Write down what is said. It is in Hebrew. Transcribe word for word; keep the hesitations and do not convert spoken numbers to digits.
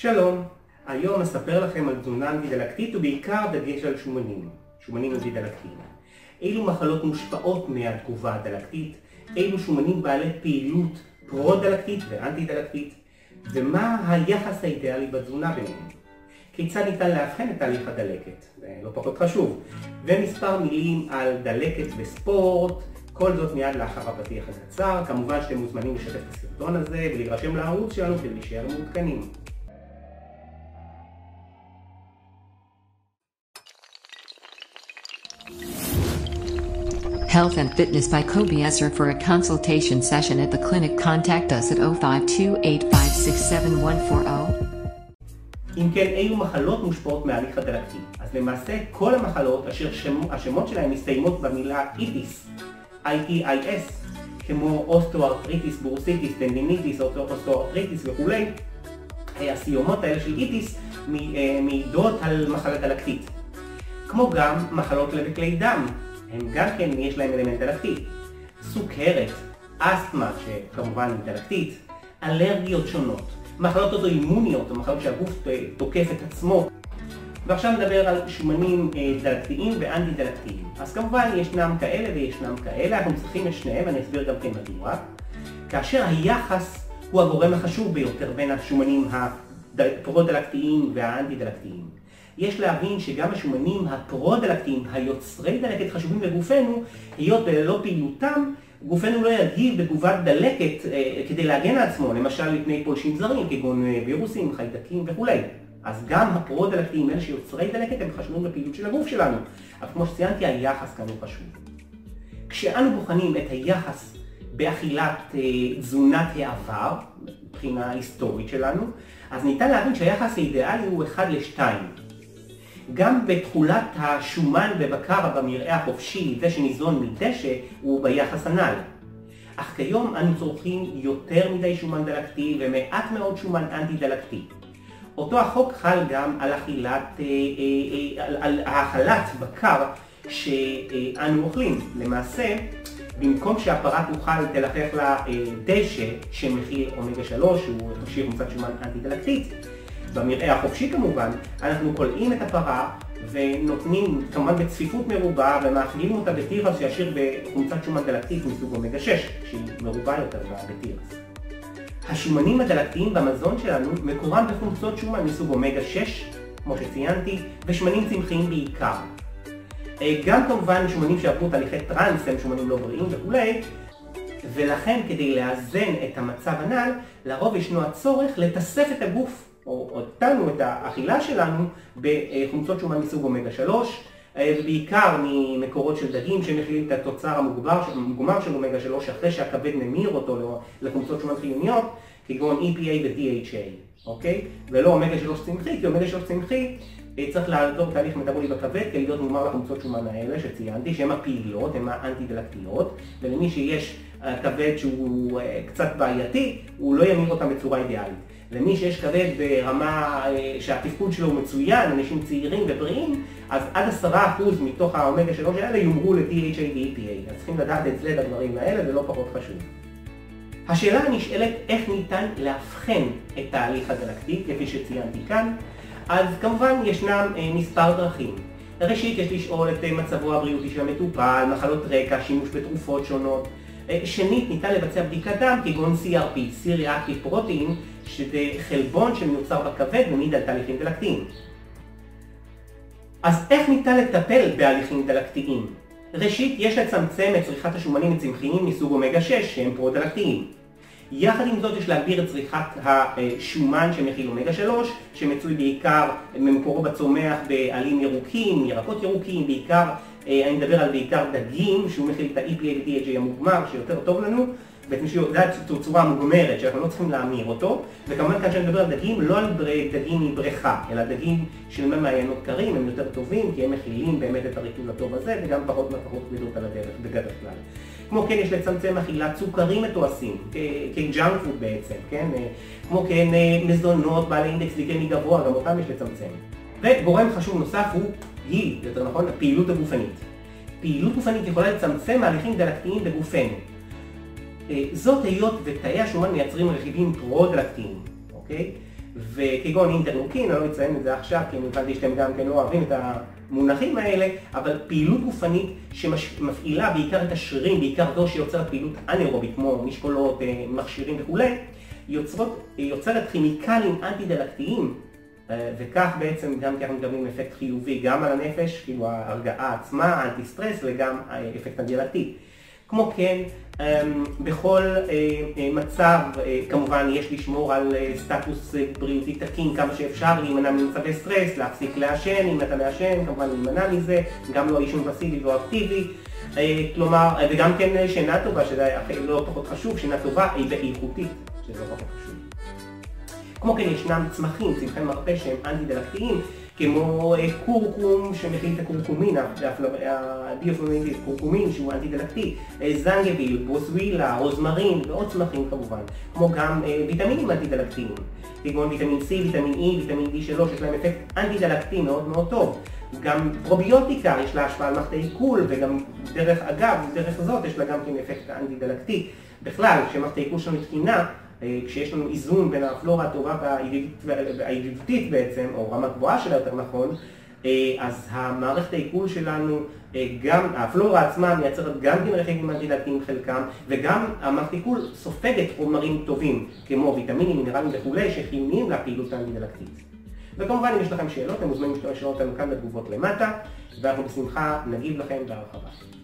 שלום, היום אספר לכם על תזונה אנטי-דלקתית ובעיקר דגש על שומנים, שומנים אנטי-דלקתיים. אילו מחלות מושפעות מהתגובה הדלקתית, אילו שומנים בעלי פעילות פרו-דלקתית ואנטי-דלקתית, ומה היחס האידיאלי בתזונה ביניהם. כיצד ניתן לאבחן את תהליך הדלקת, זה לא פחות חשוב, ומספר מילים על דלקת וספורט, כל זאת מיד לאחר הפתיח הקצר. כמובן שאתם מוזמנים לשתף את הסרטון הזה ולהירשם לערוץ שלנו כדי להישאר מעודכנים. Health and Fitness by Kobi Esser. For a consultation session at the clinic, contact us at zero five two eight five six seven one four zero. אם כן, אילו מחלות מושפעות מההליך הדלקתי? אז למעשה כל המחלות אשר השמות שלהן מסתיימות במילה איטיס, איי טי איי אס, כמו אוסטוארטריטיס, בורסיטיס, טנדיניטיס, אוסטוארטריטיס וכולי. הסיומות האלה של איטיס מעידות על מחלה דלקתית. כמו גם מחלות לב וכלי דם, הם גם כן יש להם אלמנט דלקתי. סוכרת, אסתמה שכמובן היא דלקתית, אלרגיות שונות, מחלות אוטואימוניות, מחלות שהגוף תוקף את עצמו. ועכשיו נדבר על שומנים דלקתיים ואנטי דלקתיים. אז כמובן ישנם כאלה וישנם כאלה, אנחנו צריכים את שניהם, אני אסביר גם כן מדוע. כאשר היחס הוא הגורם החשוב ביותר בין השומנים הפרו-דלקתיים והאנטי דלקתיים. יש להבין שגם השומנים הפרו-דלקתיים, היוצרי דלקת, חשובים לגופנו, היות וללא פעילותם, גופנו לא יגיב בתגובת דלקת אה, כדי להגן על עצמו, למשל מפני פולשים זרים, כגון וירוסים, חיידקים וכולי. אז גם הפרו-דלקתיים, אלה שיוצרי דלקת, הם חשובים לפעילות של הגוף שלנו. אבל כמו שציינתי, היחס כאן הוא חשוב. כשאנו בוחנים את היחס באכילת אה, תזונת העבר, מבחינה היסטורית שלנו, אז ניתן להבין שהיחס האידיאלי הוא אחד לשתיים. גם בתכולת השומן בבקרה במרעה החופשי, זה שניזון מדשא, הוא ביחס הנ"ל. אך כיום אנו צורכים יותר מדי שומן דלקתי ומעט מאוד שומן אנטי-דלקתי. אותו החוק חל גם על אכילת, על האכלת בקר שאנו אוכלים. למעשה, במקום שהפרה תוכל תלחך לה דשא שמכיל אומגה שלוש, שהוא תכשיר מוצאת שומן אנטי-דלקתית, במרעה החופשי כמובן, אנחנו קולעים את הפרה ונותנים כמובן בצפיפות מרובה ומאכילים אותה בתירס שישיר בחומצת שומן דלקתית מסוג אומגה שש, שהיא מרובה יותר בתירס. השומנים הדלקתיים במזון שלנו מקורם בחומצות שומן מסוג אומגה שש, כמו שציינתי, ושמנים צמחיים בעיקר. גם כמובן שומנים שעברו תהליכי טרנס, הם שומנים לא בריאים וכולי, ולכן כדי לאזן את המצב הנ"ל, לרוב ישנו הצורך לתסף את הגוף או אותנו, את האכילה שלנו, בחומצות שומן מסוג אומגה שלוש, בעיקר ממקורות של דגים שמכילים את התוצר המוגמר של אומגה שלוש אחרי שהכבד ממיר אותו לחומצות שומן חיוניות, כגון E P A ו-D H A, אוקיי? ולא אומגה שלוש צמחי, כי אומגה שלוש צמחי צריך לעזור תהליך מטאבולי בכבד כדי להיות מוגמר לחומצות שומן האלה שציינתי, שהן הפעילות, הן האנטי-דלקתיות, ולמי שיש כבד שהוא קצת בעייתי, הוא לא ימיר אותם בצורה אידיאלית. למי שיש כבד ברמה שהתפקוד שלו הוא מצוין, אנשים צעירים ובריאים, אז עד עשרה אחוז מתוך האומגה שלוש האלה יומרו ל-D H A ו-E P A. אז צריכים לדעת את זה לדברים האלה, זה לא פחות חשוב. השאלה נשאלת איך ניתן לאבחן את תהליך הדלקתי, כפי שציינתי כאן. אז כמובן ישנם מספר דרכים. ראשית, יש לשאול את מצבו הבריאותי של המטופל, מחלות רקע, שימוש בתרופות שונות. שנית, ניתן לבצע בדיקת דם כגון C R P, C R P פרוטאין, שזה חלבון שמיוצר בכבד ומעיד על תהליכים דלקתיים. אז איך ניתן לטפל בהליכים דלקתיים? ראשית, יש לצמצם את צריכת השומנים הצמחיים מסוג אומגה שש שהם פרו-דלקתיים. יחד עם זאת יש להגביר את צריכת השומן שמכיל אומגה שלוש, שמצוי בעיקר ממקורו בצומח בעלים ירוקים, ירקות ירוקים, בעיקר, אני מדבר על בעיקר דגים, שהוא מכיל את ה-E P A ו-D H A המוגמר, שיותר טוב לנו, בעצם שזו צורה מוגמרת, שאנחנו לא צריכים להמיר אותו, וכמובן כאן שאני מדבר על דגים, לא על דגים מבריכה, אלא דגים של מי מעיינות קרים, הם יותר טובים, כי הם מכילים באמת את הריכוז הטוב הזה, וגם פחות מתכות כבדות על הדרך בגדול כלל. כמו כן, יש לצמצם אכילת סוכרים מתועשים, כג'אנק פוד בעצם, כן? כמו כן, מזונות, בעלי אינדקס גליקמי גבוה, גם אותם יש לצמצם. וגורם חשוב נוסף הוא, היא, יותר נכון, הפעילות הגופנית. פעילות גופנית יכולה לצמצם מהלכים דלקתיים בגופנו. זאת היות ותאי השומן מייצרים רכיבים פרו-דלקתיים, אוקיי? וכגון אינטרלוקין, אני לא אציין את זה עכשיו כי אני הבנתי שאתם גם כן לא אוהבים את המונחים האלה, אבל פעילות גופנית שמפעילה בעיקר את השרירים, בעיקר זו שיוצרת פעילות אנאירובית כמו משקולות, מכשירים וכולי, יוצרת כימיקלים אנטי-דלקתיים, וכך בעצם גם כי אנחנו מקבלים אפקט חיובי גם על הנפש, כאילו ההרגעה עצמה, אנטי-סטרס וגם אפקט הדלקתי. כמו כן, בכל מצב, כמובן יש לשמור על סטטוס בריאותי תקין כמה שאפשר, להימנע ממצבי סטרס, להפסיק לעשן, אם אתה מעשן, כמובן להימנע מזה, גם לא עישון פסיבי ולא אקטיבי, כלומר, וגם כן שינה טובה, שזה לא פחות חשוב, שינה טובה ואיכותית, שזה לא פחות חשוב. כמו כן ישנם צמחים, צמחי מרפא שהם אנטי-דלקתיים, כמו קורקום שמכיל את הקורקומינה, הדיאפלומינית קורקומין שהוא אנטי-דלקתי, זנגביל, ברוסווילה, רוזמרין ועוד צמחים כמובן, כמו גם ויטמינים אנטי-דלקתיים, כגון ויטמין C, ויטמין E, ויטמין די שלוש, יש להם אפקט אנטי-דלקתי מאוד מאוד טוב. גם פרוביוטיקה יש לה השפעה על מערכת העיכול, וגם דרך אגב, דרך זאת יש לה גם כן אפקט אנטי-דלקתי. בכלל, כשמערכת העיכול שלנו תקינה, כשיש לנו איזון בין הפלורה הטובה והידידותית בעצם, או רמה גבוהה שלה יותר נכון, אז המערכת העיכול שלנו, גם הפלורה עצמה מייצרת גם רכיבים אנטי-דלקתיים חלקם, וגם המערכת העיכול סופגת חומרים טובים, כמו ויטמינים, מינרלים וכולי, שחיוניים לפעילות האנטי-דלקתית. וכמובן, אם יש לכם שאלות, אתם מוזמנים לשאול אותנו כאן בתגובות למטה, ואנחנו בשמחה נגיב לכם בהרחבה.